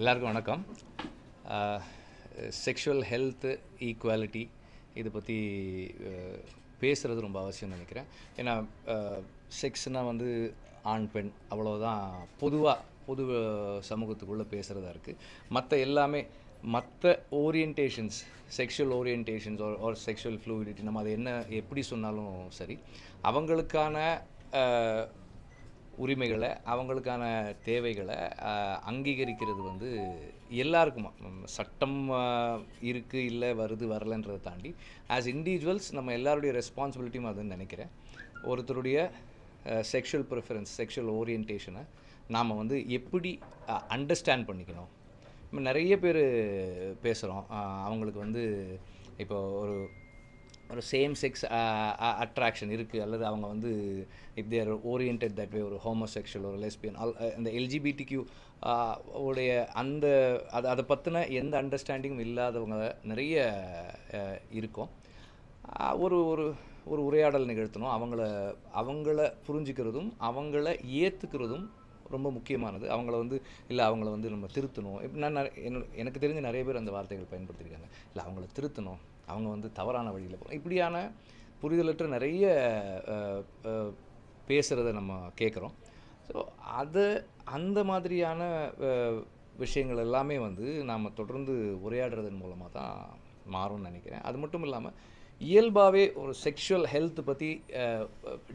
எல்லாருக்கும் வணக்கம் sexual health equality இது பற்றி பேசுகிறது ரொம்ப அவசியம் நினைக்கிறேன் ஏன்னா செக்ஸ்னால் வந்து ஆண் பெண் அவ்வளோதான் பொது சமூகத்துக்குள்ளே பேசுகிறதா இருக்குது மற்ற எல்லாமே மற்ற ஓரியன்டேஷன்ஸ் செக்ஷுவல் ஓரியன்டேஷன்ஸ் ஒரு செக்ஷுவல் ஃப்ளூயிடிட்டி நம்ம அதை என்ன எப்படி சொன்னாலும் சரி அவங்களுக்கான உரிமைகளை அவங்களுக்கான தேவைகளை அங்கீகரிக்கிறது வந்து எல்லாருக்குமா சட்டம் இருக்குது இல்லை வருது வரலைன்றதை தாண்டி ஆஸ் இண்டிவிஜுவல்ஸ் நம்ம எல்லாருடைய ரெஸ்பான்சிபிலிட்டியும் அதுன்னு நினைக்கிறேன் ஒருத்தருடைய செக்ஷுவல் ப்ரிஃபரன்ஸ் செக்ஷுவல் ஓரியன்டேஷனை நாம் வந்து எப்படி அண்டர்ஸ்டாண்ட் பண்ணிக்கணும் இப்போ நிறைய பேர் பேசுகிறோம் அவங்களுக்கு வந்து இப்போ ஒரு சேம் செக்ஸ் அட்ராக்ஷன் இருக்குது அல்லது அவங்க வந்து இப் தேர் ஓரியன்டட் தட் வே ஒரு ஹோமோசெக்ஷுவல் ஒரு லெஸ்பியன் அந்த எல்ஜிபிடிக்யூ உடைய அந்த அதை பற்றின எந்த அண்டர்ஸ்டாண்டிங்கும் இல்லாதவங்க நிறைய இருக்கும் ஒரு ஒரு உரையாடல் நிகழ்த்தணும் அவங்கள புரிஞ்சுக்கிறதும் அவங்கள ஏற்றுக்கிறதும் ரொம்ப முக்கியமானது அவங்கள வந்து நம்ம திருத்தணும் எனக்கு தெரிஞ்ச நிறைய பேர் அந்த வார்த்தைகள் பயன்படுத்தியிருக்காங்க இல்லை அவங்கள திருத்தணும் அவங்க வந்து தவறான வழியில் போகிறோம் இப்படியான புரிதலற்ற நிறைய பேசுகிறத நம்ம கேட்குறோம் ஸோ அது அந்த மாதிரியான விஷயங்கள் எல்லாமே வந்து நாம் தொடர்ந்து உரையாடுறதன் மூலமாக தான் மாறும்னு நினைக்கிறேன் அது மட்டும் இல்லாமல் இயல்பாகவே ஒரு செக்ஷுவல் ஹெல்த் பற்றி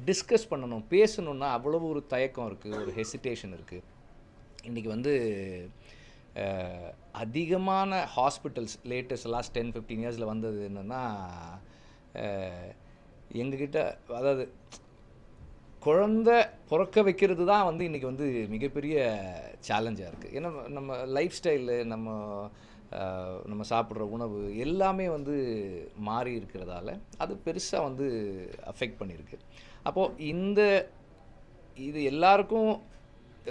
டிஸ்கஸ் பண்ணணும் பேசணுன்னா அவ்வளவு ஒரு தயக்கம் இருக்குது ஒரு ஹெசிடேஷன் இருக்குது இன்றைக்கி வந்து அதிகமான ஹாஸ்பிட்டல்ஸ் லேட்டஸ்ட் லாஸ்ட் 10-15 இயர்ஸில் வந்தது என்னென்னா எங்ககிட்ட அதாவது குழந்த பிறக்க வைக்கிறது தான் வந்து இன்றைக்கி வந்து மிகப்பெரிய சேலஞ்சாக இருக்குது ஏன்னா நம்ம லைஃப் ஸ்டைலு நம்ம சாப்பிட்ற உணவு எல்லாமே வந்து மாறி இருக்கிறதால அது பெருசாக வந்து அஃபெக்ட் பண்ணியிருக்கு அப்போது இது எல்லாருக்கும்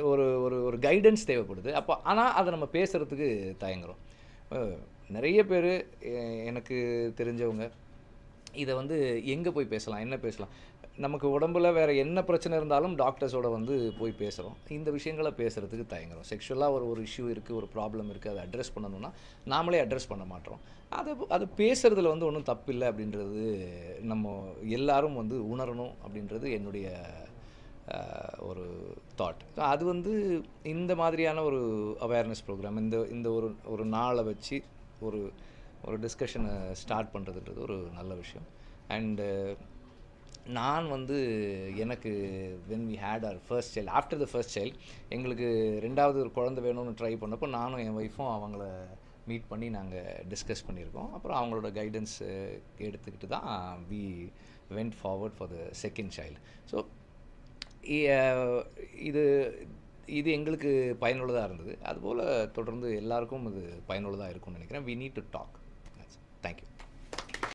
ஒரு ஒரு ஒரு கைடன்ஸ் தேவைப்படுது அப்போ ஆனால் அதை நம்ம பேசுகிறதுக்கு தயங்குறோம் நிறைய பேர் எனக்கு தெரிஞ்சவங்க இதை வந்து எங்கே போய் பேசலாம் என்ன பேசலாம் நமக்கு உடம்புல வேறு என்ன பிரச்சனை இருந்தாலும் டாக்டர்ஸோடு வந்து போய் பேசுகிறோம் இந்த விஷயங்களை பேசுகிறதுக்கு தயங்குறோம் செக்ஷுவலாக ஒரு இஷ்யூ இருக்குது ஒரு ப்ராப்ளம் இருக்குது அதை அட்ரஸ் பண்ணணும்னா நாமளே அட்ரஸ் பண்ண மாட்டோம் அது பேசுகிறதுல வந்து ஒன்றும் தப்பில்லை அப்படின்றது நம்ம எல்லாரும் வந்து உணரணும் அப்படின்றது என்னுடைய ஒரு தாட் அது வந்து இந்த மாதிரியான ஒரு அவேர்னஸ் ப்ரோக்ராம் இந்த ஒரு நாளை வச்சு ஒரு டிஸ்கஷனை ஸ்டார்ட் பண்ணுறதுன்றது ஒரு நல்ல விஷயம் அண்டு நான் வந்து எனக்கு when we had our first child after the first child எங்களுக்கு ரெண்டாவது ஒரு குழந்தை வேணும்னு ட்ரை பண்ணப்போ நானும் என் ஒய்ஃபும் அவங்கள மீட் பண்ணி நாங்கள் டிஸ்கஸ் பண்ணியிருக்கோம் அப்புறம் அவங்களோட கைடன்ஸ் எடுத்துக்கிட்டு தான் we went forward for the second child so இது எங்களுக்கு பயனுள்ளதாக இருந்தது அதுபோல் தொடர்ந்து எல்லாருக்கும் இது பயனுள்ளதாக இருக்கும்னு நினைக்கிறேன் we need to talk thank you